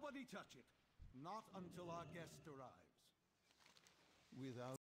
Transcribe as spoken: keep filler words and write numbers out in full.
Nobody touch it. Not until our guest arrives. Without